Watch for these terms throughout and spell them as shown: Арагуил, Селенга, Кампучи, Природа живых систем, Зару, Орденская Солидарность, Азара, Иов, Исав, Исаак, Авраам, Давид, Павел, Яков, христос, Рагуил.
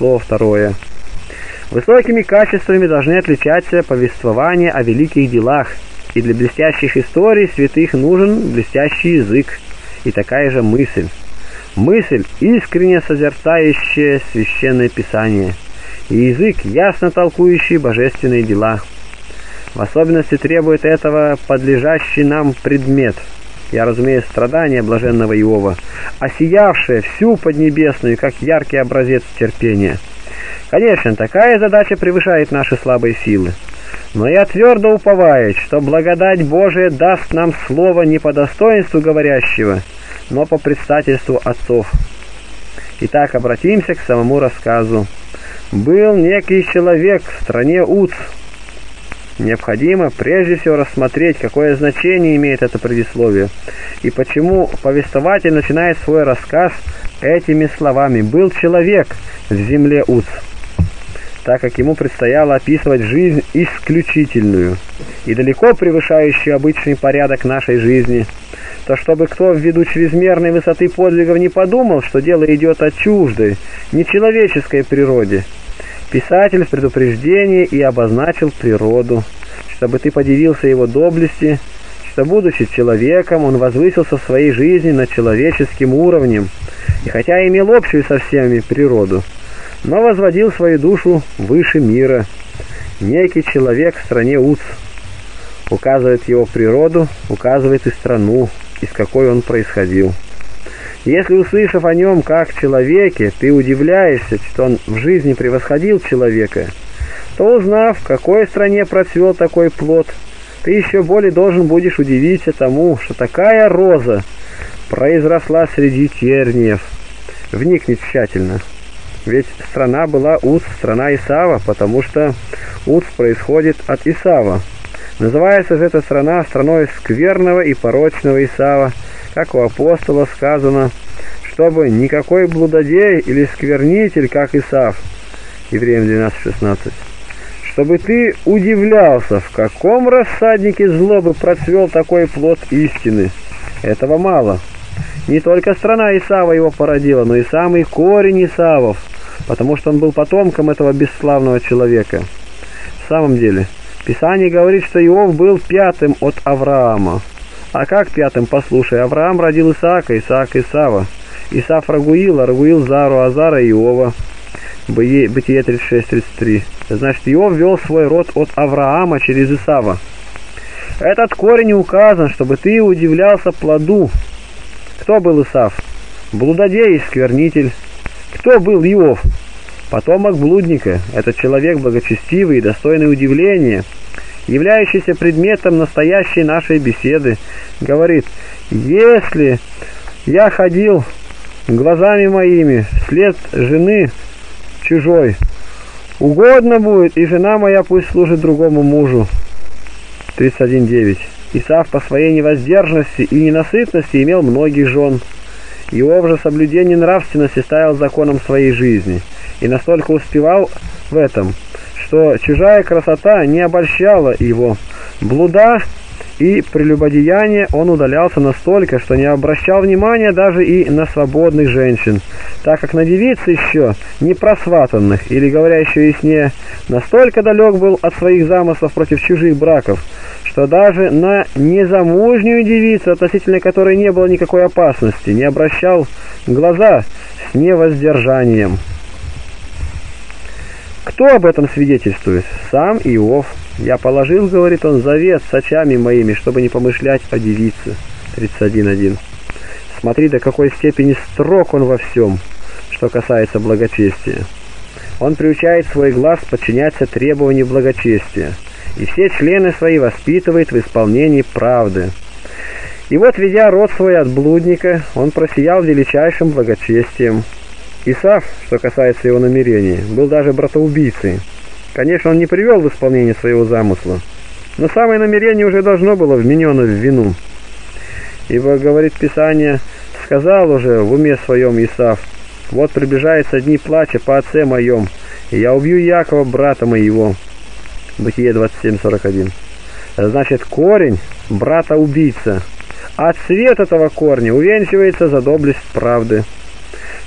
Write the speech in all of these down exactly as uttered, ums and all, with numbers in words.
число второе. Высокими качествами должны отличаться повествования о великих делах, и для блестящих историй святых нужен блестящий язык и такая же мысль. Мысль, искренне созерцающая Священное Писание, и язык, ясно толкующий божественные дела. В особенности требует этого подлежащий нам предмет, я разумею страдания блаженного Иова, осиявшее всю Поднебесную, как яркий образец терпения. Конечно, такая задача превышает наши слабые силы, но я твердо уповаю, что благодать Божия даст нам слово не по достоинству говорящего, но по предстательству отцов. Итак, обратимся к самому рассказу. Был некий человек в стране Уц. Необходимо прежде всего рассмотреть, какое значение имеет это предисловие, и почему повествователь начинает свой рассказ этими словами «Был человек в земле Уц», так как ему предстояло описывать жизнь исключительную и далеко превышающую обычный порядок нашей жизни, то чтобы кто ввиду чрезмерной высоты подвигов не подумал, что дело идет о чуждой, нечеловеческой природе. Писатель в предупреждении и обозначил природу, чтобы ты подивился его доблести, что, будучи человеком, он возвысился в своей жизни над человеческим уровнем, и хотя имел общую со всеми природу, но возводил свою душу выше мира. Некий человек в стране Уц указывает его природу, указывает и страну, из какой он происходил. Если, услышав о нем как человеке, ты удивляешься, что он в жизни превосходил человека, то, узнав, в какой стране процвел такой плод, ты еще более должен будешь удивиться тому, что такая роза произросла среди терниев. Вникни тщательно. Ведь страна была Уц, страна Исава, потому что Уц происходит от Исава. Называется же эта страна страной скверного и порочного Исава, как у апостола сказано, чтобы никакой блудодей или сквернитель, как Исав, Евреям двенадцать шестнадцать, чтобы ты удивлялся, в каком рассаднике злобы процвел такой плод истины. Этого мало. Не только страна Исава его породила, но и самый корень Исавов, потому что он был потомком этого бесславного человека. В самом деле, Писание говорит, что Иов был пятым от Авраама. А как пятым? Послушай, Авраам родил Исаака, Исаак Исава, Исав Рагуил, Арагуил Зару, Азара Иова. Бытие тридцать шесть тридцать три. Значит, Иов вел свой род от Авраама через Исава. Этот корень указан, чтобы ты удивлялся плоду. Кто был Исав? Блудодей и сквернитель. Кто был Иов? Потомок блудника. Этот человек благочестивый и достойный удивления, являющийся предметом настоящей нашей беседы, говорит: «Если я ходил глазами моими вслед жены чужой, угодно будет, и жена моя пусть служит другому мужу». тридцать один девять. Исав по своей невоздержанности и ненасытности имел многих жен. Иов же соблюдение нравственности ставил законом своей жизни и настолько успевал в этом, что чужая красота не обольщала его. Блуда и прелюбодеяния он удалялся настолько, что не обращал внимания даже и на свободных женщин, так как на девиц еще не просватанных, или, говоря еще яснее, настолько далек был от своих замыслов против чужих браков, что даже на незамужнюю девицу, относительно которой не было никакой опасности, не обращал глаза с невоздержанием. Кто об этом свидетельствует? Сам Иов. «Я положил, — говорит он, — завет с очами моими, чтобы не помышлять о девице». тридцать один один. Смотри, до какой степени строг он во всем, что касается благочестия. Он приучает свой глаз подчиняться требованию благочестия, и все члены свои воспитывает в исполнении правды. И вот, ведя род свой от блудника, он просиял величайшим благочестием. Исав, что касается его намерений, был даже братоубийцей. Конечно, он не привел в исполнение своего замысла, но самое намерение уже должно было вменено в вину. Ибо, говорит Писание, сказал уже в уме своем Исав: «Вот приближаются дни плача по отце моем, и я убью Якова, брата моего». Бытие двадцать семь сорок один. Значит, корень брата-убийца, а цвет этого корня увенчивается за доблесть правды.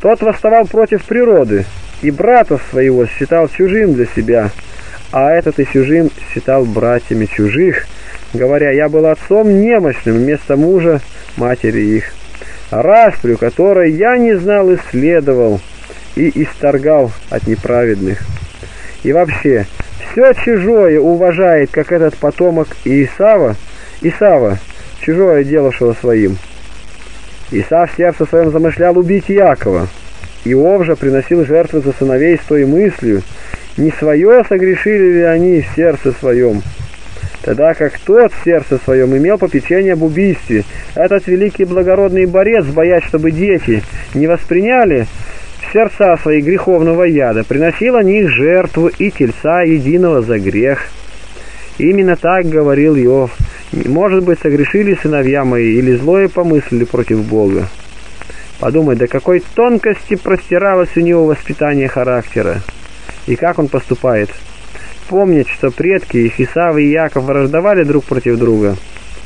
Тот восставал против природы, и брата своего считал чужим для себя, а этот и чужим считал братьями чужих, говоря: я был отцом немощным вместо мужа матери их. Распрю, которой я не знал, исследовал и исторгал от неправедных. И вообще, все чужое уважает, как этот потомок Исава, Исава, чужое делавшего своим. Исав в сердце своем замышлял убить Якова. Иов же приносил жертвы за сыновей с той мыслью, не свое согрешили ли они в сердце своем. Тогда как тот в сердце своем имел попечение об убийстве, этот великий благородный борец, боясь, чтобы дети не восприняли в сердца свои греховного яда, приносил о них жертву и тельца единого за грех. Именно так говорил Иов: может быть, согрешили сыновья мои или злое помыслили против Бога. Подумай, до какой тонкости простиралось у него воспитание характера. И как он поступает? Помнить, что предки их, Исав и Яков, враждовали друг против друга.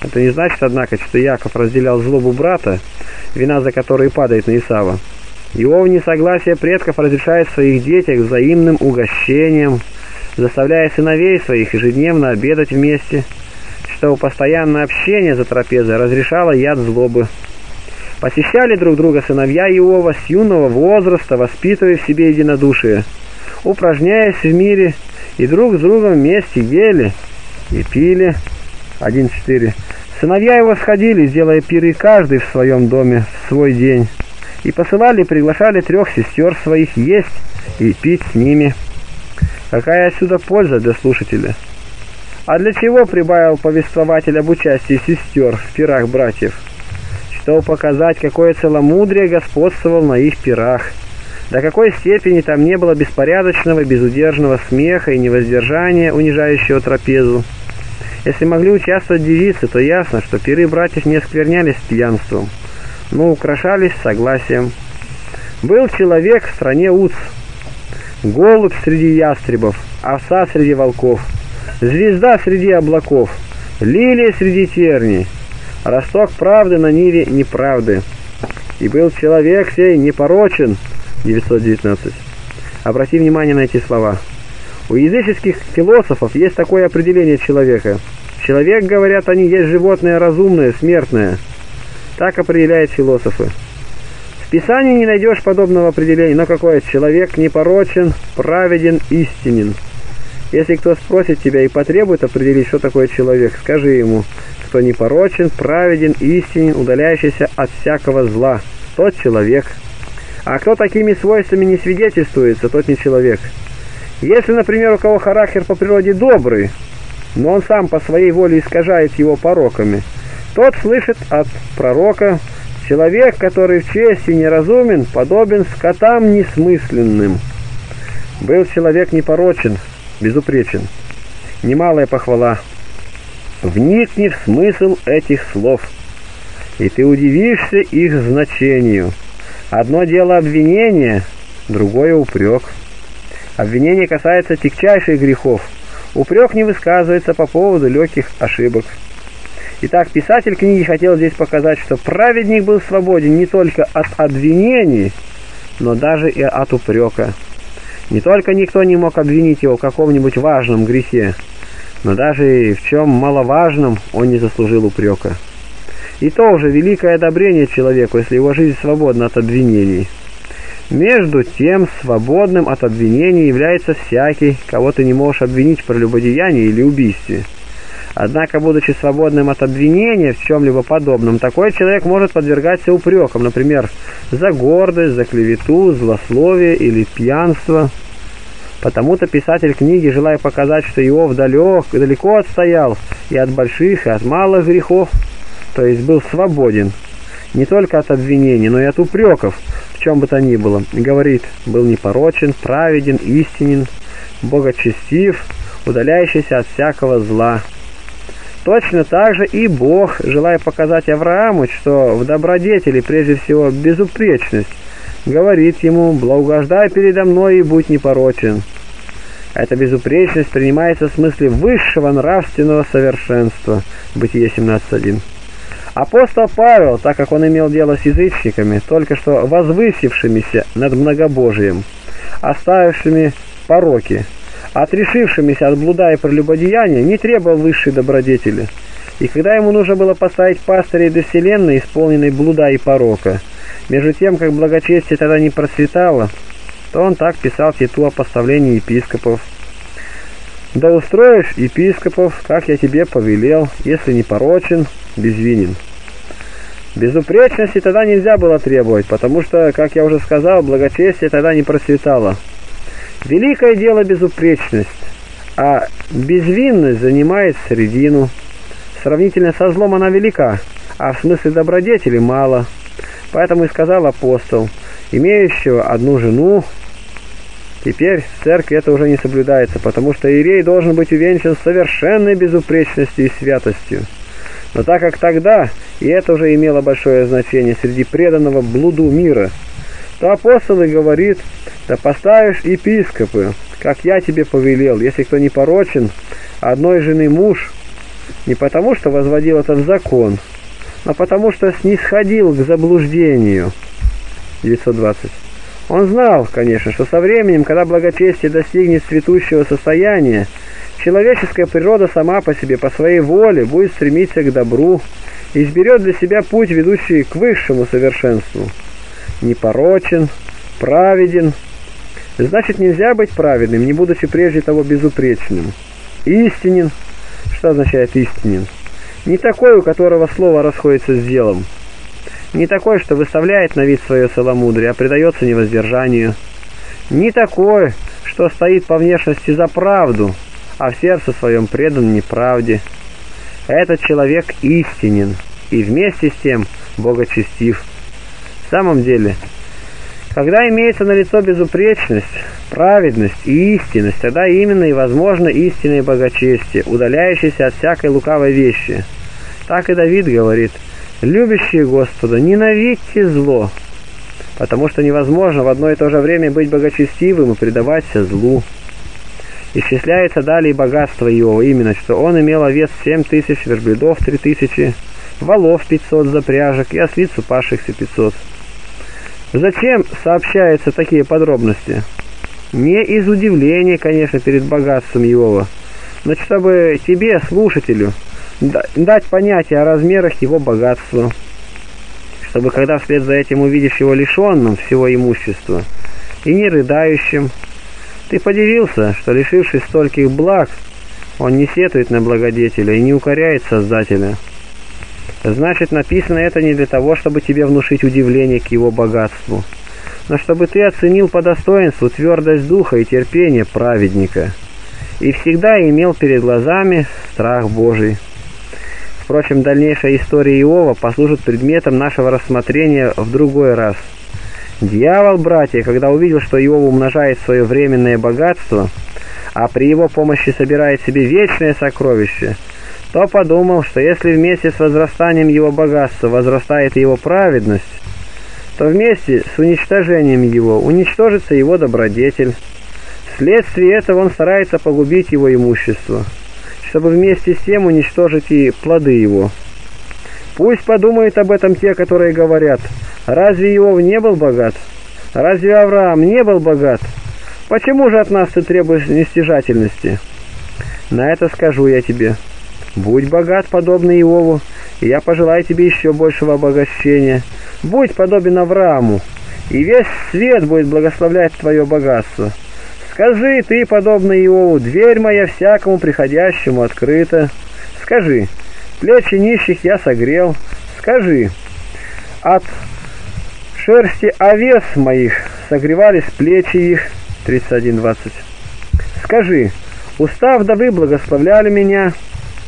Это не значит, однако, что Яков разделял злобу брата, вина за которой падает на Исава. Иов несогласие предков разрешает в своих детях взаимным угощением, заставляя сыновей своих ежедневно обедать вместе, чтобы постоянное общение за трапезой разрешало яд злобы. Посещали друг друга сыновья Иова с юного возраста, воспитывая в себе единодушие, упражняясь в мире, и друг с другом вместе ели и пили. один четыре. Сыновья его сходили, сделая пиры каждый в своем доме в свой день, и посылали и приглашали трех сестер своих есть и пить с ними. Какая отсюда польза для слушателя? А для чего прибавил повествователь об участии сестер в пирах братьев? Чтобы показать, какое целомудрие господствовало на их пирах. До какой степени там не было беспорядочного, безудержного смеха и невоздержания, унижающего трапезу. Если могли участвовать девицы, то ясно, что пиры братьев не осквернялись пьянством, но украшались согласием. Был человек в стране Уц, голубь среди ястребов, овса среди волков, звезда среди облаков, лилия среди терней, росток правды на ниве неправды. И был человек сей непорочен, девятьсот девятнадцать. Обрати внимание на эти слова. У языческих философов есть такое определение человека. Человек, говорят они, есть животное разумное, смертное. Так определяют философы. В Писании не найдешь подобного определения, но какое? Человек непорочен, праведен, истинен. Если кто спросит тебя и потребует определить, что такое человек, скажи ему, кто непорочен, праведен, истинен, удаляющийся от всякого зла. Тот человек. А кто такими свойствами не свидетельствуется, тот не человек. Если, например, у кого характер по природе добрый, но он сам по своей воле искажает его пороками, тот слышит от пророка: человек, который в чести неразумен, подобен скотам несмысленным. Был человек непорочен, безупречен. Немалая похвала. Вникни в смысл этих слов, и ты удивишься их значению. Одно дело обвинение, другое упрек. Обвинение касается тягчайших грехов. Упрек не высказывается по поводу легких ошибок. Итак, писатель книги хотел здесь показать, что праведник был свободен не только от обвинений, но даже и от упрека. Не только никто не мог обвинить его в каком-нибудь важном грехе, но даже и в чем маловажном он не заслужил упрека. И то уже великое одобрение человеку, если его жизнь свободна от обвинений. Между тем, свободным от обвинений является всякий, кого ты не можешь обвинить в прелюбодеянии или убийстве. Однако, будучи свободным от обвинения в чем-либо подобном, такой человек может подвергаться упрекам, например, за гордость, за клевету, злословие или пьянство. Потому-то писатель книги, желая показать, что Иов далек, далеко отстоял и от больших, и от малых грехов, то есть был свободен не только от обвинений, но и от упреков, в чем бы то ни было. Говорит, был непорочен, праведен, истинен, богочестив, удаляющийся от всякого зла. Точно так же и Бог, желая показать Аврааму, что в добродетели прежде всего безупречность, говорит ему: «Благоугождай передо мной и будь непорочен». Эта безупречность принимается в смысле высшего нравственного совершенства. Бытие семнадцать один. Апостол Павел, так как он имел дело с язычниками, только что возвысившимися над многобожием, оставившими пороки, отрешившимися от блуда и прелюбодеяния, не требовал высшей добродетели. И когда ему нужно было поставить пастырей до вселенной, исполненной блуда и порока, между тем, как благочестие тогда не процветало, то он так писал Титу о поставлении епископов. «Да устроишь епископов, как я тебе повелел, если не порочен, безвинен». Безупречности тогда нельзя было требовать, потому что, как я уже сказал, благочестие тогда не процветало. Великое дело безупречность, а безвинность занимает середину. Сравнительно со злом она велика, а в смысле добродетели мало. Поэтому и сказал апостол: имеющего одну жену, теперь в церкви это уже не соблюдается, потому что иерей должен быть увенчан совершенной безупречностью и святостью. Но так как тогда, и это уже имело большое значение среди преданного блуду мира, то апостол и говорит: «Да поставишь епископы, как я тебе повелел, если кто не порочен, одной жены муж», не потому что возводил этот закон, но потому что снисходил к заблуждению. девятьсот двадцать. Он знал, конечно, что со временем, когда благочестие достигнет цветущего состояния, человеческая природа сама по себе, по своей воле, будет стремиться к добру и изберет для себя путь, ведущий к высшему совершенству. Непорочен, праведен. Значит, нельзя быть праведным, не будучи прежде того безупречным. Истинен. Что означает истинен? Не такой, у которого слово расходится с делом. Не такой, что выставляет на вид свое целомудрие, а предается невоздержанию. Не такой, что стоит по внешности за правду, а в сердце своем предан неправде. Этот человек истинен и вместе с тем богочестив. В самом деле, когда имеется налицо безупречность, праведность и истинность, тогда именно и возможно истинное богочестие, удаляющееся от всякой лукавой вещи. Так и Давид говорит: «Любящие Господа, ненавидьте зло», потому что невозможно в одно и то же время быть богочестивым и предаваться злу. Исчисляется далее богатство Иова, именно что он имел овец семь тысяч, верблюдов три тысячи, волов пятьсот запряжек и ослиц упавшихся пятьсот. Зачем сообщаются такие подробности? Не из удивления, конечно, перед богатством Иова, но чтобы тебе, слушателю, дать понятие о размерах его богатства, чтобы когда вслед за этим увидишь его лишенным всего имущества и не рыдающим, ты подивился, что, лишившись стольких благ, он не сетует на благодетеля и не укоряет Создателя. Значит, написано это не для того, чтобы тебе внушить удивление к его богатству, но чтобы ты оценил по достоинству твердость духа и терпение праведника и всегда имел перед глазами страх Божий. Впрочем, дальнейшая история Иова послужит предметом нашего рассмотрения в другой раз. Дьявол, братья, когда увидел, что Иов умножает свое временное богатство, а при его помощи собирает себе вечное сокровище, то подумал, что если вместе с возрастанием его богатства возрастает его праведность, то вместе с уничтожением его уничтожится его добродетель. Вследствие этого он старается погубить его имущество, чтобы вместе с тем уничтожить и плоды его. Пусть подумают об этом те, которые говорят: «Разве Иов не был богат? Разве Авраам не был богат? Почему же от нас ты требуешь нестяжательности?» На это скажу я тебе: будь богат, подобный Иову, и я пожелаю тебе еще большего обогащения. Будь подобен Аврааму, и весь свет будет благословлять твое богатство. Скажи ты, подобно Иову: дверь моя всякому приходящему открыта. Скажи: плечи нищих я согрел. Скажи: от шерсти овец моих согревались плечи их. тридцать один двадцать. Скажи: уста вдовы благословляли меня.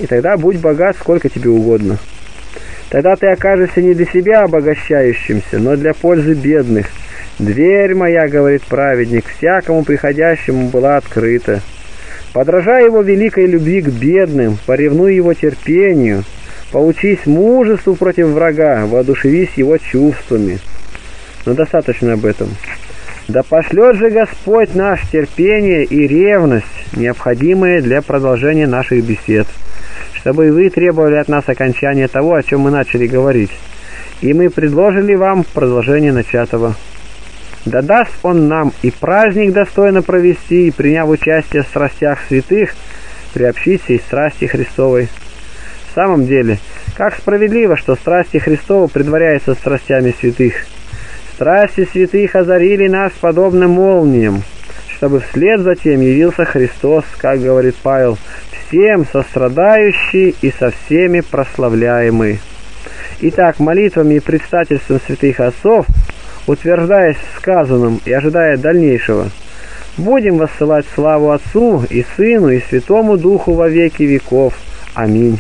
И тогда будь богат, сколько тебе угодно. Тогда ты окажешься не для себя обогащающимся, но для пользы бедных. Дверь моя, говорит праведник, всякому приходящему была открыта. Подражай его великой любви к бедным, поревнуй его терпению, поучись мужеству против врага, воодушевись его чувствами. Но достаточно об этом. Да пошлет же Господь наш терпение и ревность, необходимые для продолжения наших бесед, чтобы и вы требовали от нас окончания того, о чем мы начали говорить. И мы предложили вам продолжение начатого. Да даст он нам и праздник достойно провести, и, приняв участие в страстях святых, приобщиться и страсти Христовой. В самом деле, как справедливо, что страсти Христова предваряются страстями святых. Страсти святых озарили нас подобно молниям, чтобы вслед за тем явился Христос, как говорит Павел, всем сострадающий и со всеми прославляемый. Итак, молитвами и предстательством святых отцов, утверждаясь в сказанном и ожидая дальнейшего, будем воссылать славу Отцу и Сыну и Святому Духу во веки веков. Аминь.